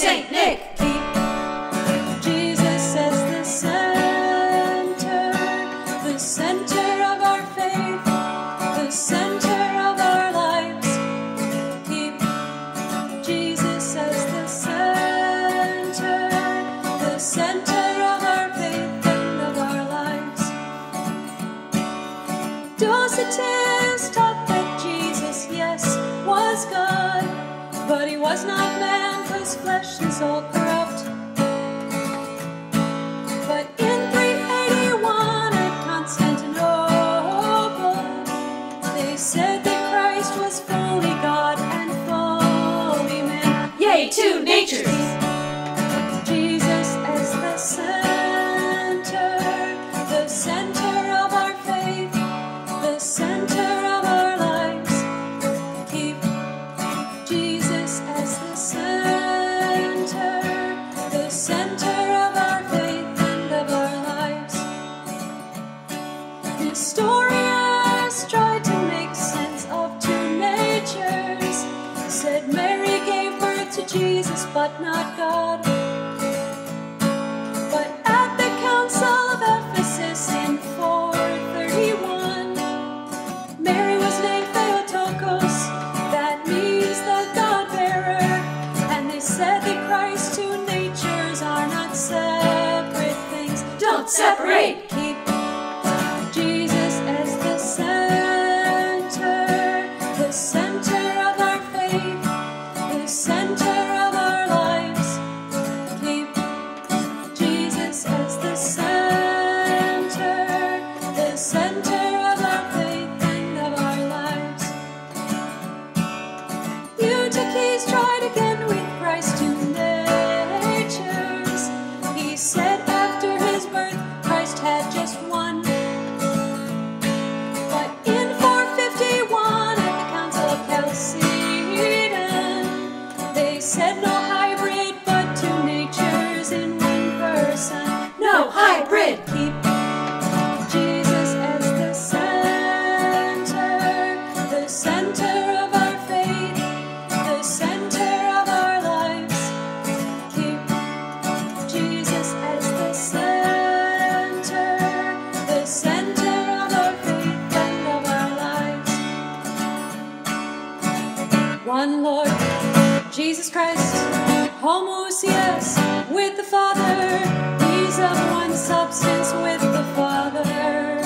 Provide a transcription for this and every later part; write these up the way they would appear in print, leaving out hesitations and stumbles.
Saint Nick, keep. Jesus as the center of our faith, the center of our lives. Keep Jesus as the center of our faith and of our lives. Docetists taught that Jesus, yes, was God, but he was not man. His flesh is all corrupt. But in 381 at Constantinople, they said that Christ was fully God and fully man. Yea, two natures! Jesus as the center of our faith, the center of our lives. Keep Jesus as the center. The center of our faith and of our lives. Historians tried to make sense of two natures. Said Mary gave birth to Jesus, but not God. But at the Council of Ephesus in 431, Mary was named Theotokos. That means the God-bearer. And they said that Christ's two natures are not separate things. Don't separate. Keep Jesus as the center of our faith, the center of our lives. Keep Jesus as the center of our faith and of our lives. Theotokos tried again with Christ's two natures. He said after his birth, Christ had just one. But in 451 at the Council of Chalcedon, they said no hybrid, but two natures in one person. No hybrid! Keep Jesus as the center of our faith, the center of our lives. Keep Jesus as the center of our faith and of our lives. One Lord, Jesus Christ, Homoousios, with the Father. He's of one substance with the Father.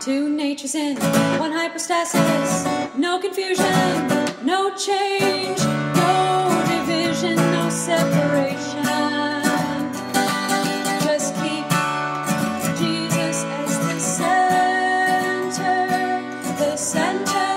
Two natures in one hypostasis. No confusion, no change, no division, no separation. Just keep Jesus as the center